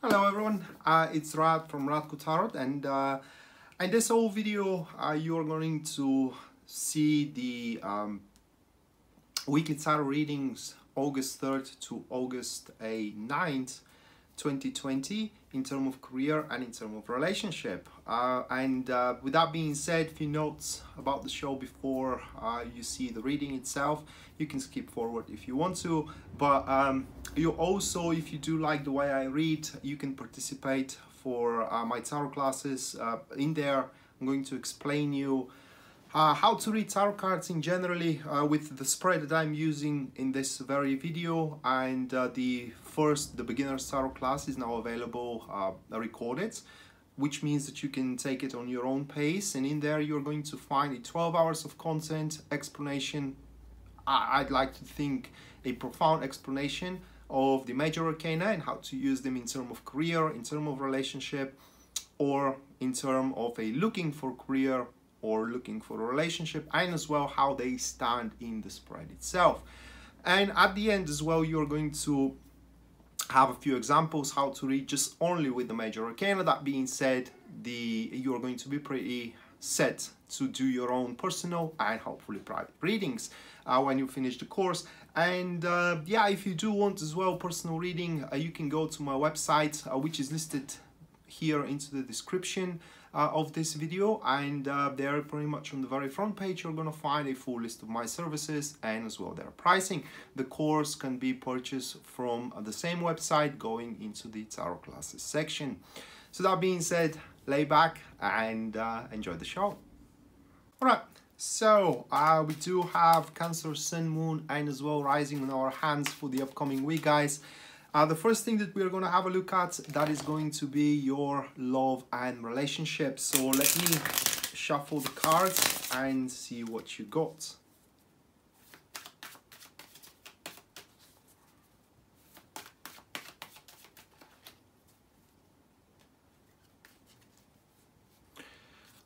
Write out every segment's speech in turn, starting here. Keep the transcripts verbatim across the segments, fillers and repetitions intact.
Hello everyone, uh, it's Rad from Radko Tarot, and uh, in this whole video uh, you are going to see the um, weekly tarot readings August third to August ninth, twenty twenty in terms of career and in terms of relationship. Uh, and uh, with that being said, a few notes about the show before uh, you see the reading itself. You can skip forward if you want to, but um, you also, if you do like the way I read, you can participate for uh, my tarot classes. Uh, in there I'm going to explain you Uh, how to read tarot cards in generally uh, with the spread that I'm using in this very video, and uh, the first, the beginner's tarot class is now available uh, recorded, which means that you can take it on your own pace, and in there you're going to find a twelve hours of content, explanation, I I'd like to think a profound explanation of the Major Arcana and how to use them in terms of career, in terms of relationship, or in terms of a looking for career or looking for a relationship, and as well how they stand in the spread itself. And at the end as well, you're going to have a few examples how to read just only with the Major Arcana. That being said, the you're going to be pretty set to do your own personal and hopefully private readings uh, when you finish the course. And uh, yeah, if you do want as well personal reading, uh, you can go to my website, uh, which is listed here into the description Uh, of this video, and uh, they're pretty much on the very front page. You're gonna find a full list of my services and as well their pricing. The course can be purchased from the same website, going into the tarot classes section. So that being said, lay back and uh, enjoy the show. All right, so uh, we do have Cancer Sun Moon and as well rising on our hands for the upcoming week, guys. Uh, the first thing that we're going to have a look at, that is going to be your love and relationships. So let me shuffle the cards and see what you got.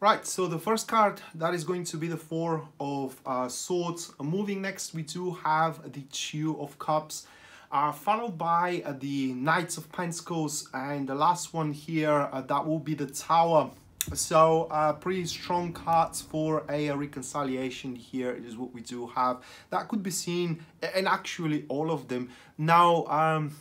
Right, so the first card, that is going to be the Four of uh, Swords. Moving next, we do have the Two of Cups, Uh, followed by uh, the Knight of Pentacles, and the last one here, uh, that will be the Tower. So uh, pretty strong cards for a, a reconciliation here is what we do have. That could be seen, and actually all of them. Now, um,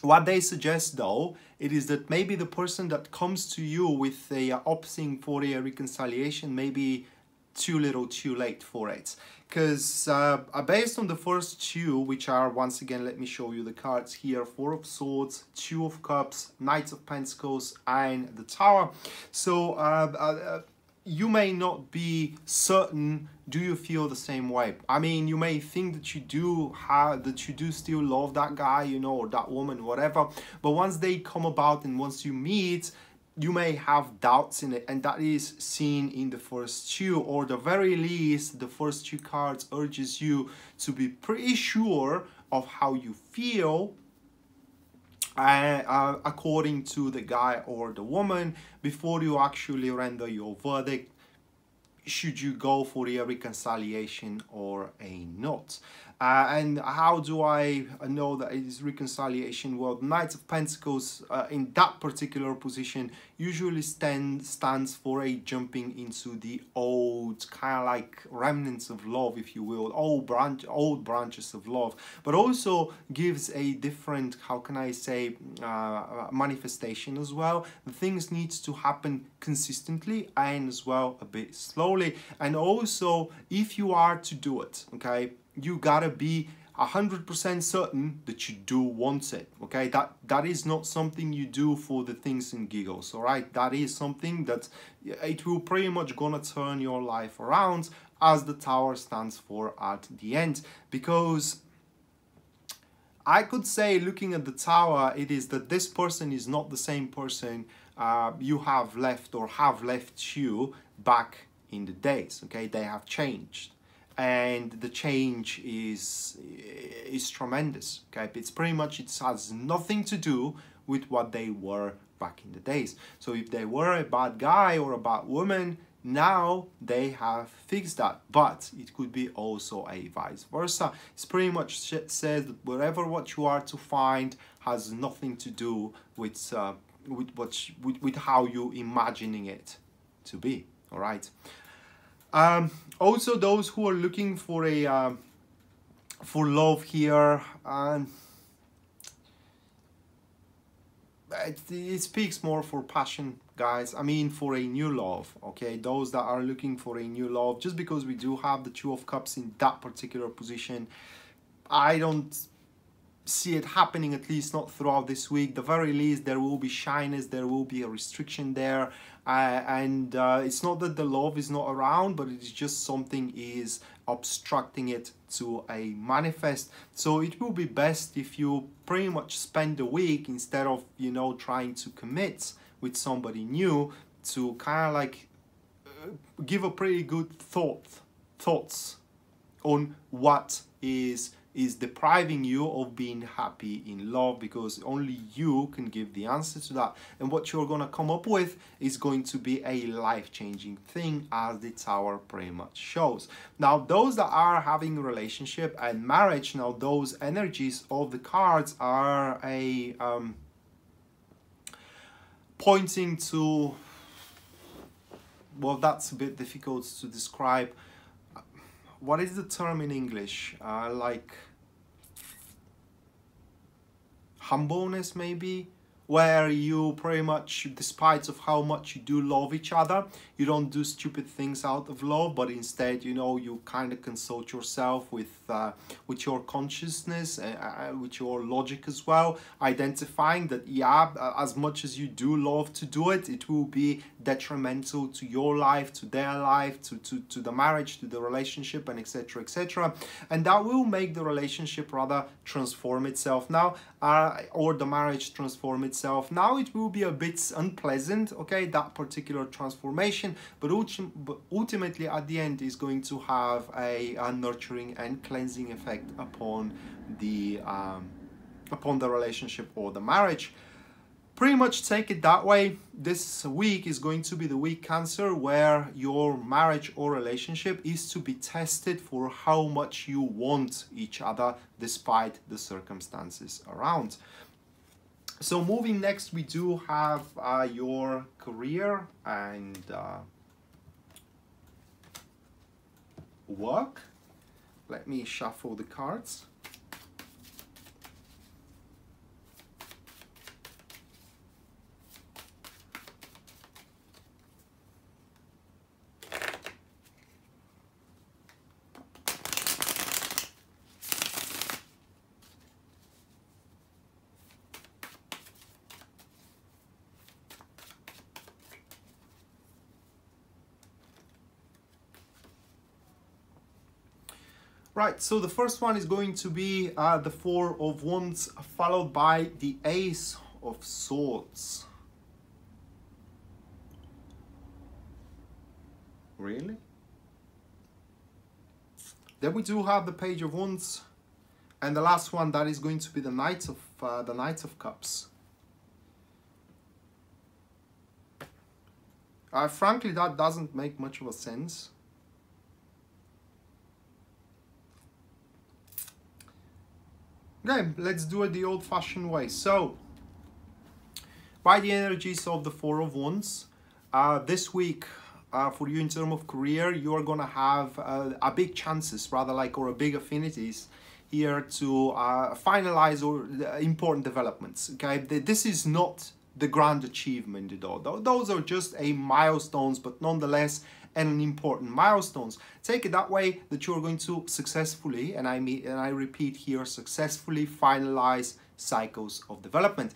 what they suggest though, it is that maybe the person that comes to you with a uh, opting for a reconciliation maybe too little too late for it, because uh, based on the first two, which are, once again, let me show you the cards here, Four of Swords, Two of Cups, Knight of Pentacles, and the Tower. So uh, uh, you may not be certain, do you feel the same way? I mean, you may think that you do have, that you do still love that guy, you know, or that woman, whatever, but once they come about and once you meet, you may have doubts in it, and that is seen in the first two, or the very least the first two cards urges you to be pretty sure of how you feel uh, uh, according to the guy or the woman before you actually render your verdict, should you go for a reconciliation or a not. Uh, and how do I know that it is reconciliation? Well, the Knight of Pentacles uh, in that particular position usually stand, stands for a jumping into the old, kind of like remnants of love, if you will, old, branch, old branches of love, but also gives a different, how can I say, uh, manifestation as well. The things need to happen consistently and as well a bit slowly. And also, if you are to do it, okay, you gotta be one hundred percent certain that you do want it, okay? That that is not something you do for the things and giggles, all right? That is something that it will pretty much gonna turn your life around, as the Tower stands for at the end. Because I could say, looking at the Tower, it is that this person is not the same person uh, you have left or have left you back in the days, okay? They have changed. And the change is is tremendous, okay? It's pretty much, it has nothing to do with what they were back in the days. So if they were a bad guy or a bad woman, now they have fixed that, but it could be also a vice versa. It's pretty much says that wherever what you are to find, has nothing to do with uh, with what you, with, with how you're imagining it to be. All right. Um, also, those who are looking for a uh, for love here, um, it, it speaks more for passion, guys. I mean, for a new love. Okay, those that are looking for a new love, just because we do have the Two of Cups in that particular position, I don't see it happening, at least not throughout this week. The very least, there will be shyness, there will be a restriction there, uh, and uh, it's not that the love is not around, but it's just something is obstructing it to a manifest. So it will be best if you pretty much spend the week, instead of, you know, trying to commit with somebody new, to kind of like uh, give a pretty good thought thoughts on what is is depriving you of being happy in love, because only you can give the answer to that. And what you're gonna come up with is going to be a life-changing thing, as the Tower pretty much shows. Now, those that are having a relationship and marriage, now those energies of the cards are a um, pointing to, well, that's a bit difficult to describe. What is the term in English? Uh, like humbleness, maybe, where you pretty much, despite of how much you do love each other, you don't do stupid things out of love, but instead, you know, you kind of consult yourself with uh, with your consciousness, uh, with your logic as well, identifying that, yeah, as much as you do love to do it, it will be detrimental to your life, to their life, to to, to the marriage, to the relationship, and etc, etc, and that will make the relationship rather transform itself now, uh, or the marriage transform itself. Now it will be a bit unpleasant, okay, that particular transformation, but ultimately at the end is going to have a, a nurturing and cleansing effect upon the um, upon the relationship or the marriage. Pretty much take it that way. This week is going to be the week, Cancer, where your marriage or relationship is to be tested for how much you want each other despite the circumstances around. So moving next, we do have uh, your career and uh, work. Let me shuffle the cards. Right, so the first one is going to be uh, the Four of Wands, followed by the Ace of Swords. Really? Then we do have the Page of Wands, and the last one, that is going to be the Knight of uh, the Knight of Cups. Uh, frankly, that doesn't make much of a sense. Okay, let's do it the old-fashioned way. So, by the energies of the Four of Wands, uh, this week, uh, for you in terms of career, you are gonna have uh, a big chances, rather like, or a big affinities here to uh, finalize or uh, important developments. Okay, this is not the grand achievement at all. Those are just a milestones, but nonetheless, and important milestones. Take it that way, that you're going to successfully, and I mean, and I repeat here, successfully finalize cycles of development.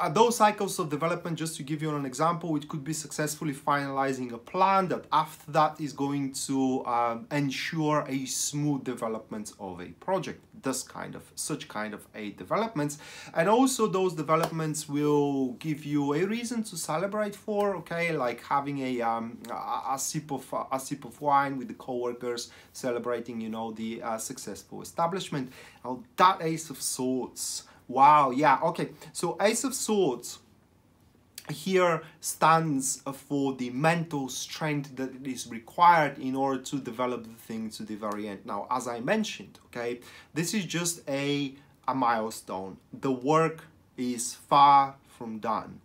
Uh, those cycles of development, just to give you an example, it could be successfully finalizing a plan that after that is going to um, ensure a smooth development of a project, this kind of, such kind of a developments. And also those developments will give you a reason to celebrate for, okay, like having a, um, a, a, sip, of, a sip of wine with the co-workers, celebrating, you know, the uh, successful establishment. Now that Ace of Swords, wow, yeah, okay, so Ace of Swords here stands for the mental strength that is required in order to develop the thing to the very end. Now, as I mentioned, okay, this is just a a milestone. The work is far from done.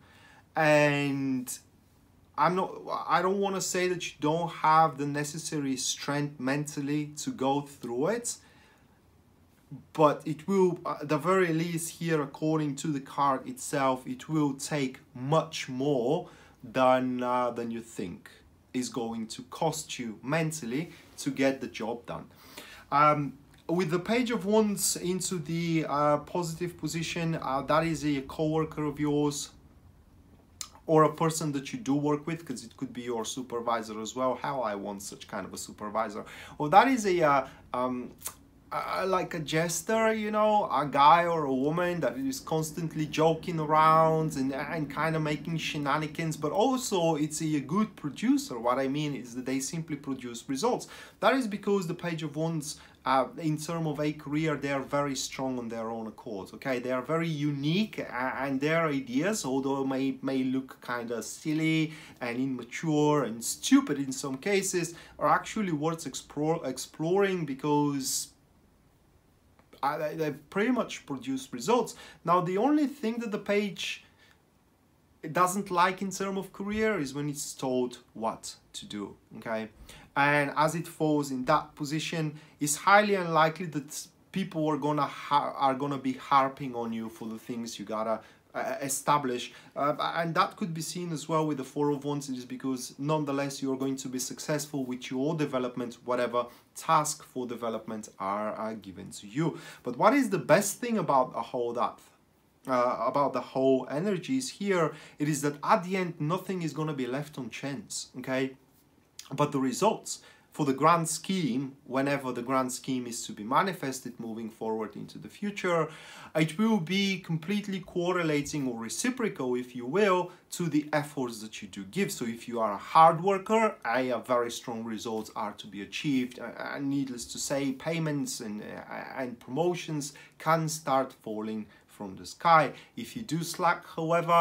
And I'm not, I don't want to say that you don't have the necessary strength mentally to go through it, but it will, at the very least here, according to the card itself, it will take much more than, uh, than you think is going to cost you mentally to get the job done. Um, with the Page of Wands into the uh, positive position, uh, that is a co-worker of yours, or a person that you do work with, because it could be your supervisor as well. How I want such kind of a supervisor. Well, that is a, uh, um, uh, like a jester, you know, a guy or a woman that is constantly joking around and, and kind of making shenanigans, but also it's a good producer. What I mean is that they simply produce results. That is because the Page of Wands, Uh, in terms of a career, they are very strong on their own accord, okay? They are very unique, and their ideas, although may, may look kind of silly and immature and stupid in some cases, are actually worth explore, exploring because uh, they pretty much produce results. Now, the only thing that the page doesn't like in terms of career is when it's told what to do, okay? And as it falls in that position, it's highly unlikely that people are gonna ha are gonna be harping on you for the things you gotta uh, establish. Uh, and that could be seen as well with the Four of Wands, is because nonetheless you're going to be successful with your development, whatever task for development are, are given to you. But what is the best thing about a whole that? Uh, about the whole energies here, it is that at the end nothing is gonna be left on chance, okay? But the results for the grand scheme, whenever the grand scheme is to be manifested moving forward into the future, it will be completely correlating or reciprocal, if you will, to the efforts that you do give. So if you are a hard worker, a very strong results are to be achieved. And needless to say, payments and, and promotions can start falling from the sky. If you do slack, however,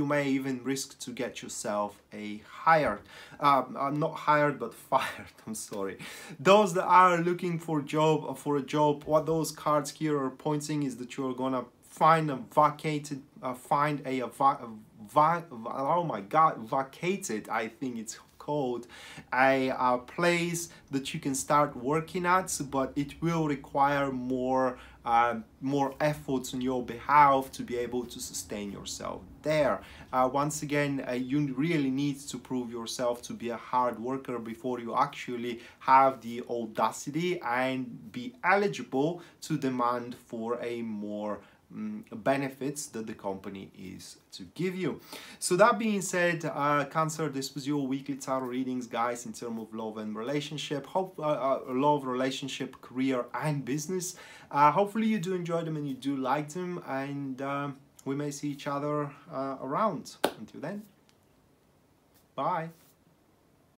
you may even risk to get yourself a hired, uh, not hired, but fired, I'm sorry. Those that are looking for job or for a job, what those cards here are pointing is that you're gonna find a vacated, uh, find a, a, va a va oh my God, vacated, I think it's called, a, a place that you can start working at, but it will require more Uh, more efforts on your behalf to be able to sustain yourself there. Uh, once again, uh, you really need to prove yourself to be a hard worker before you actually have the audacity and be eligible to demand for a more um, benefits that the company is to give you. So that being said, uh, Cancer, this was your weekly tarot readings, guys, in terms of love and relationship, hope, uh, uh, love, relationship, career and business. Uh, hopefully you do enjoy them and you do like them, and uh, we may see each other uh, around. Until then, bye.